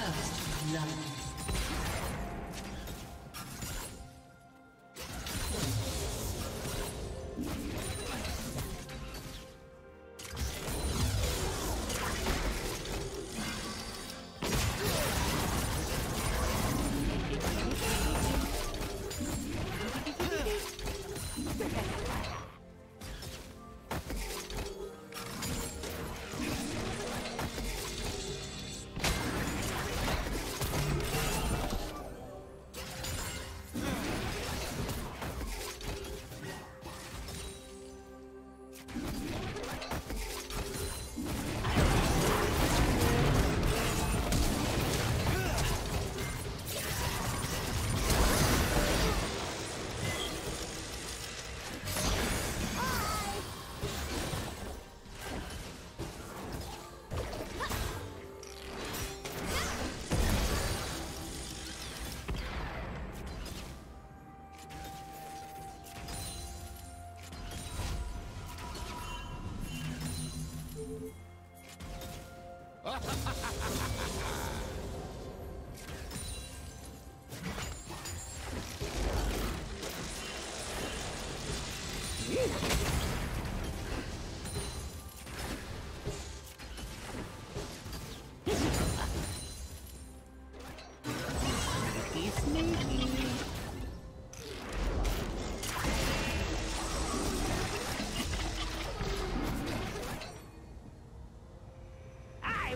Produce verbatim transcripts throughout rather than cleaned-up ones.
First love.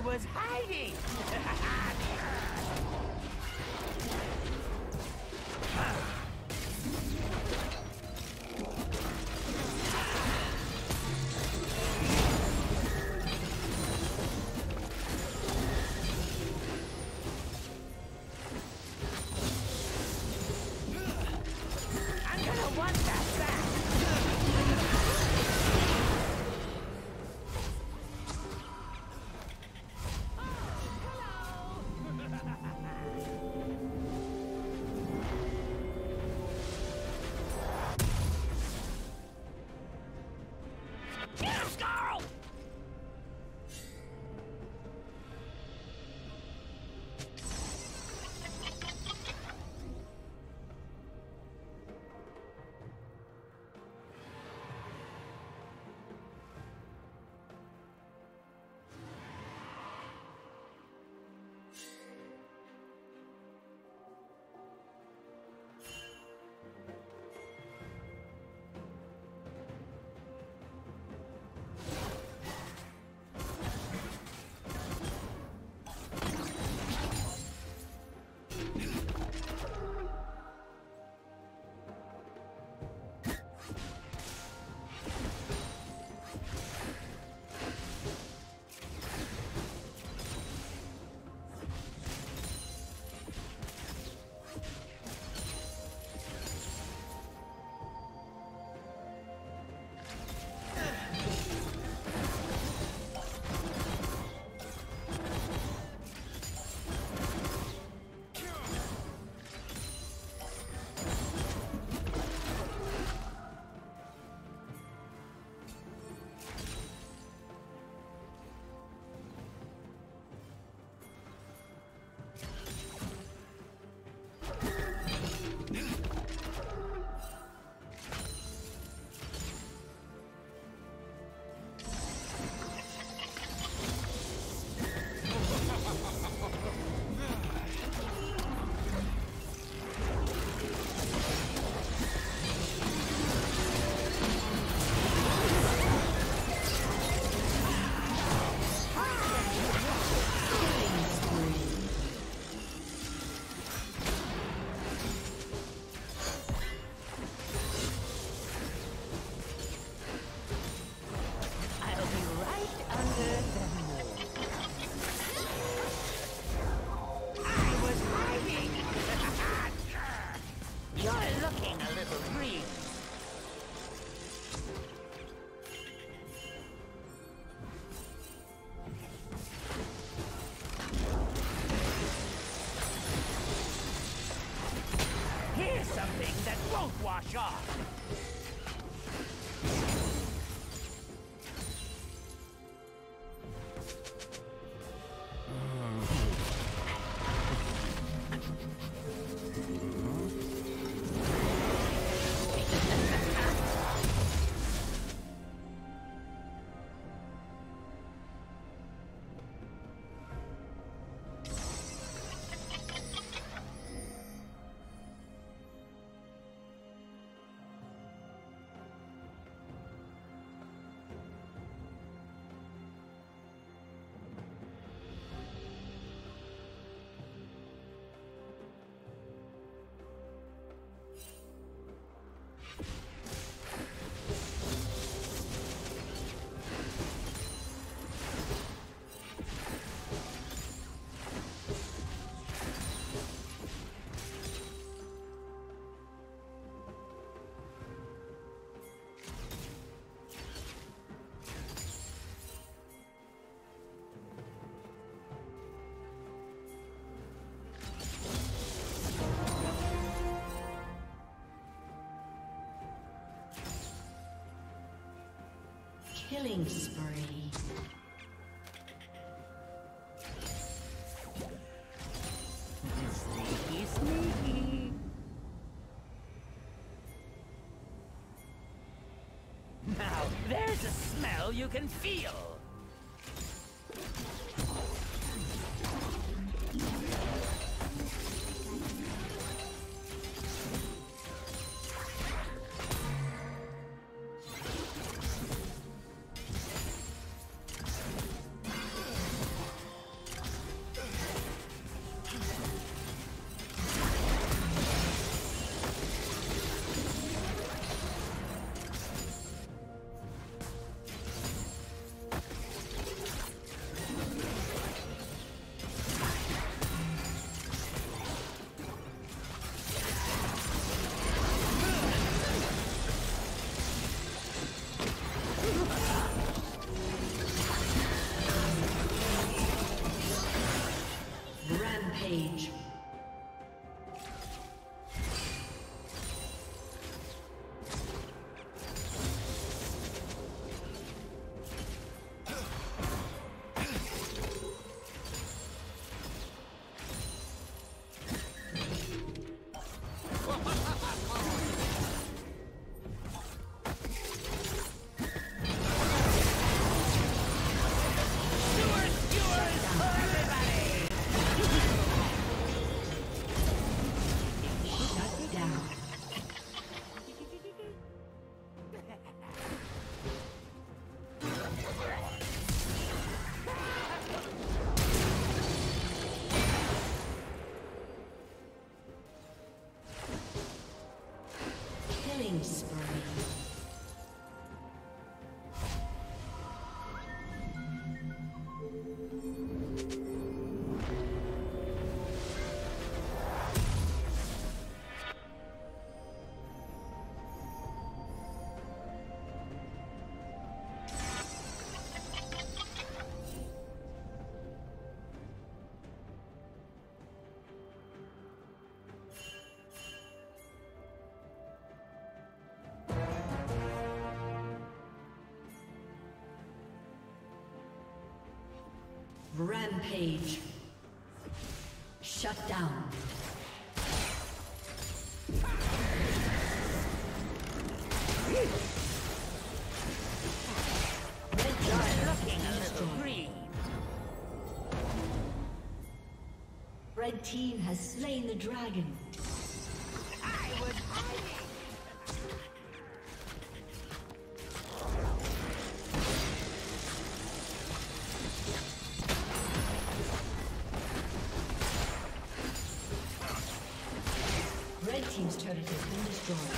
Was hiding. Killing spree. Sneaky, sneaky. Now, there's a smell you can feel. Rampage. Shut down. Red giant looking a little green. Red team has slain the dragon. I was hiding. Turret has been destroyed.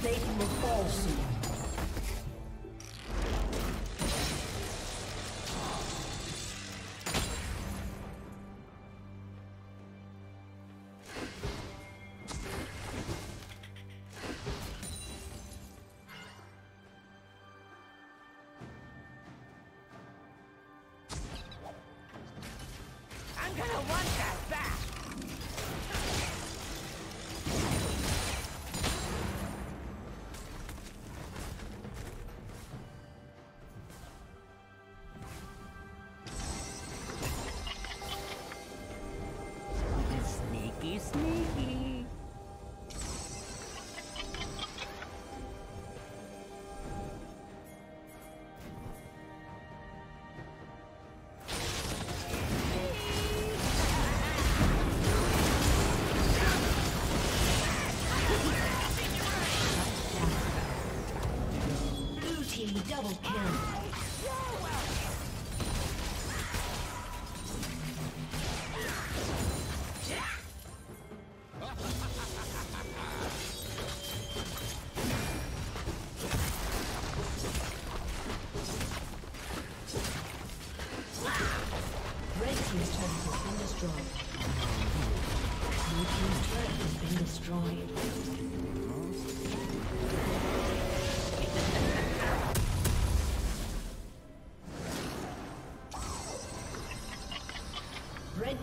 plating will fall soon. Double kill. Red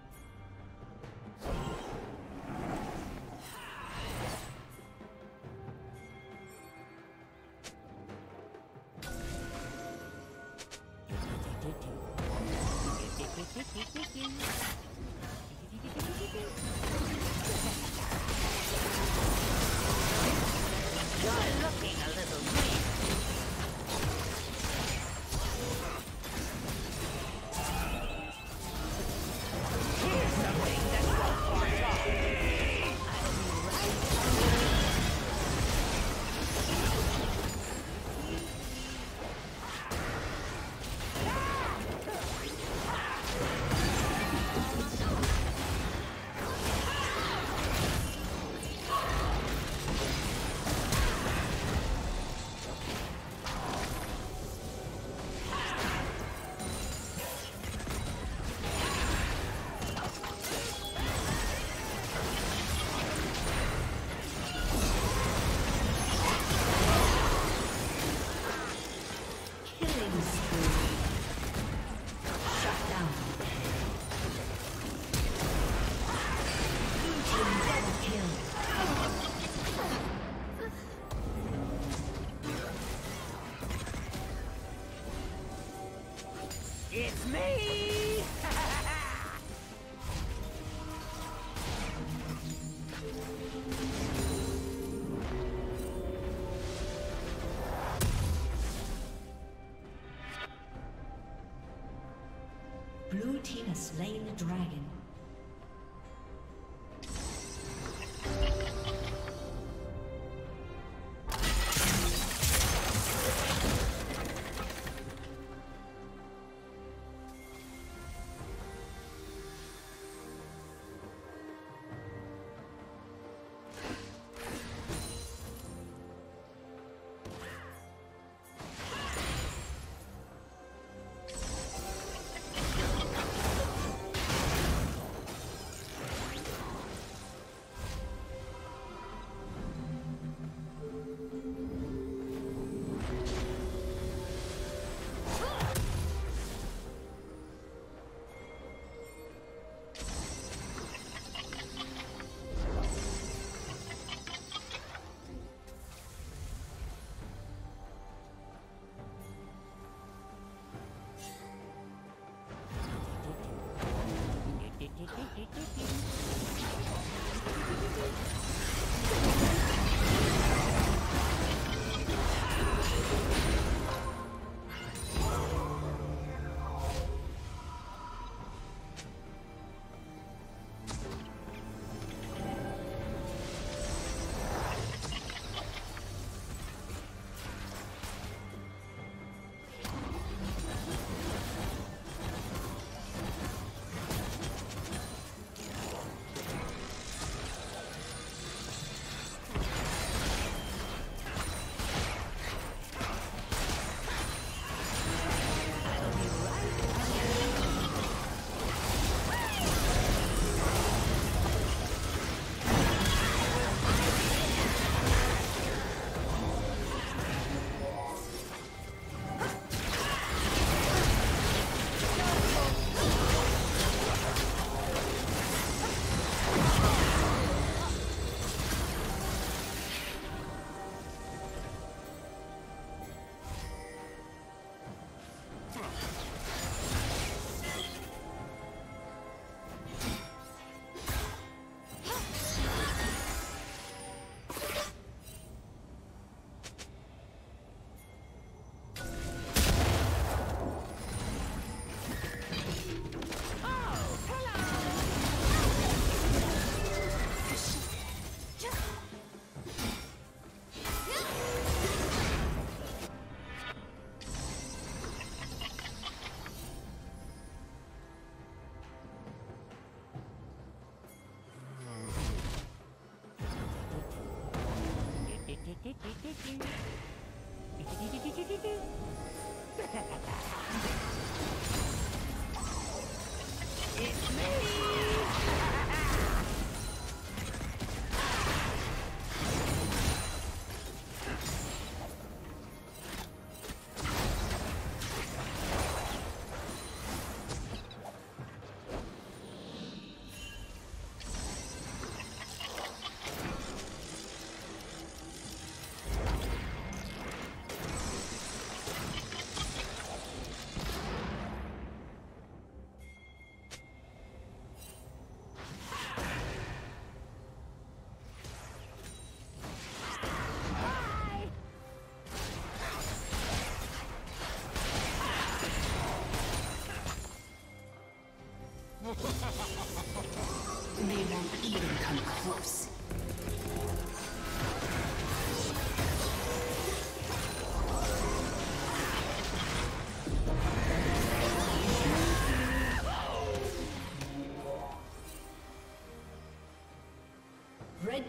You're looking a little weak. It's me! Blue team has slain the dragon. It's me! They won't even come close. Red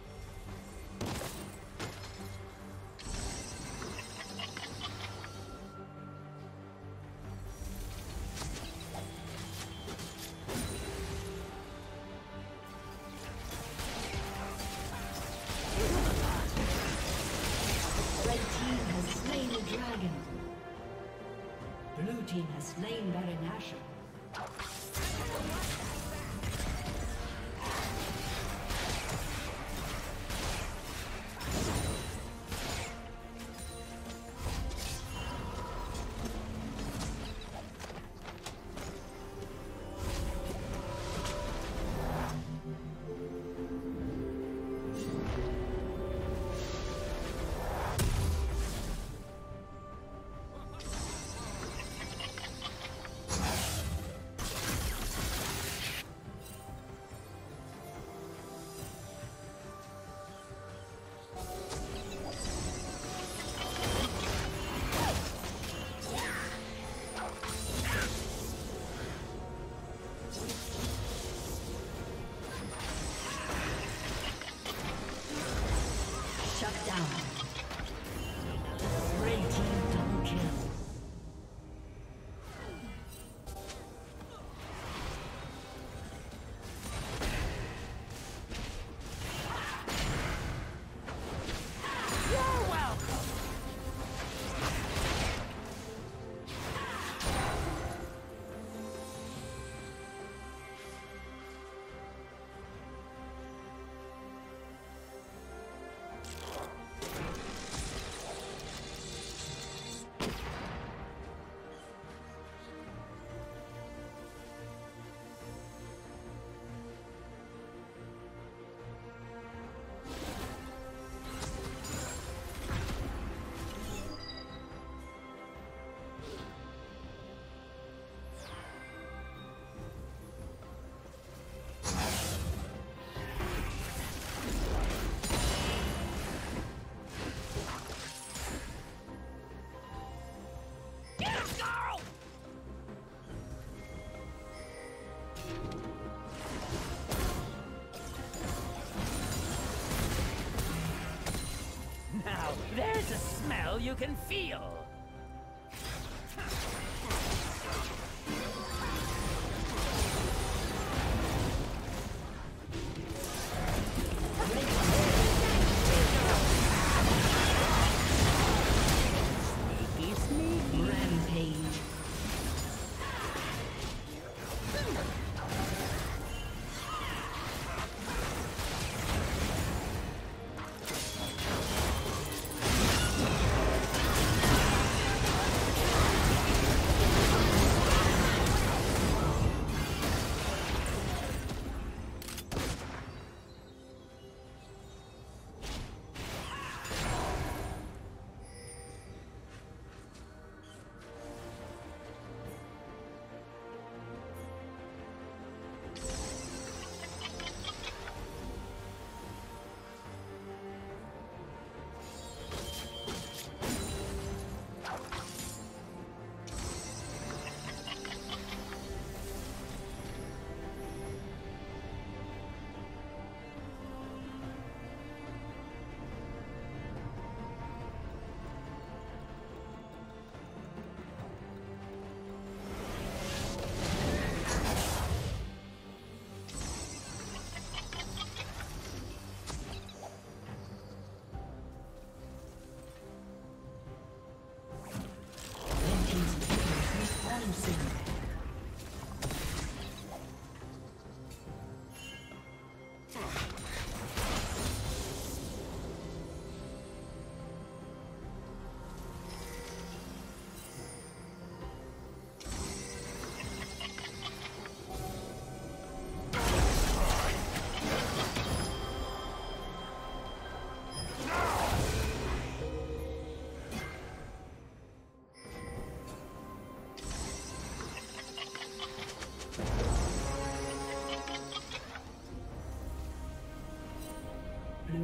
Shut down. Blue team has slain Baron Nashor. There's a smell you can feel!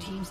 Team's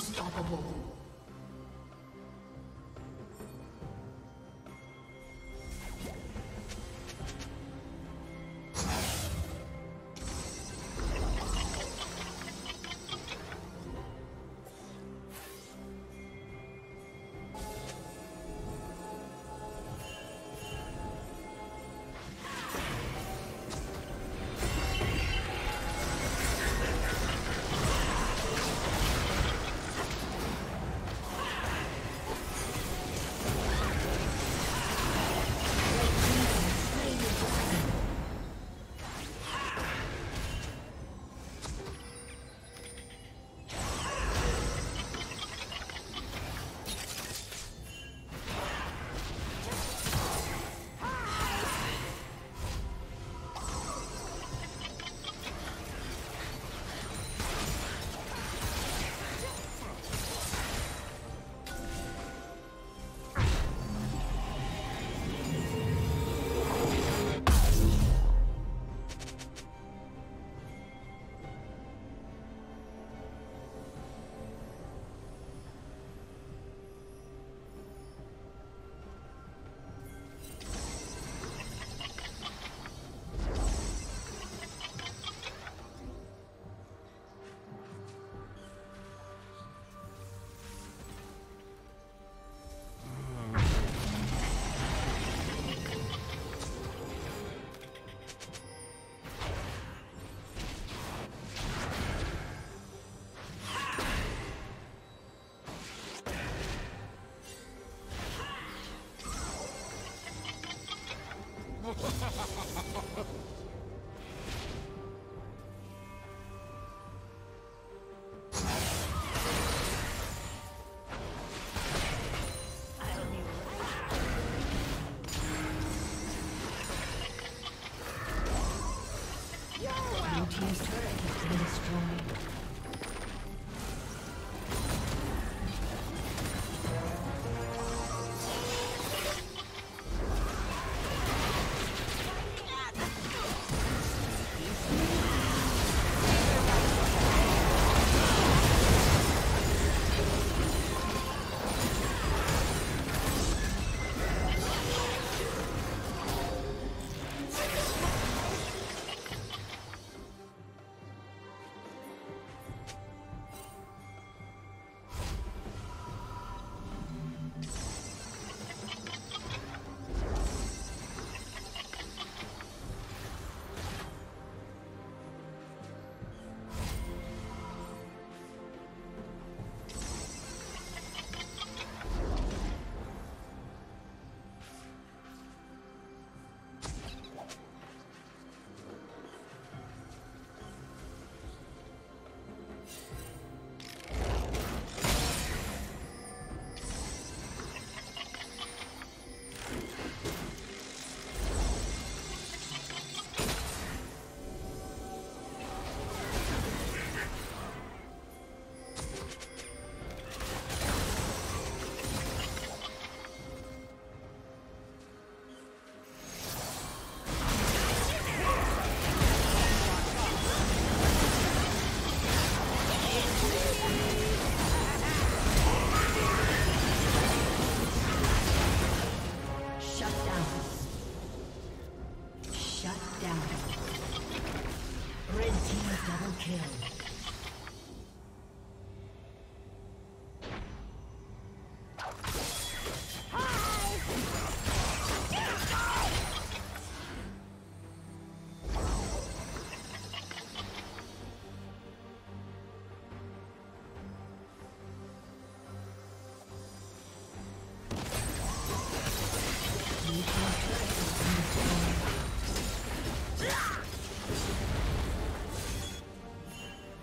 Unstoppable.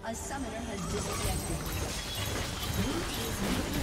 A summoner has disconnected.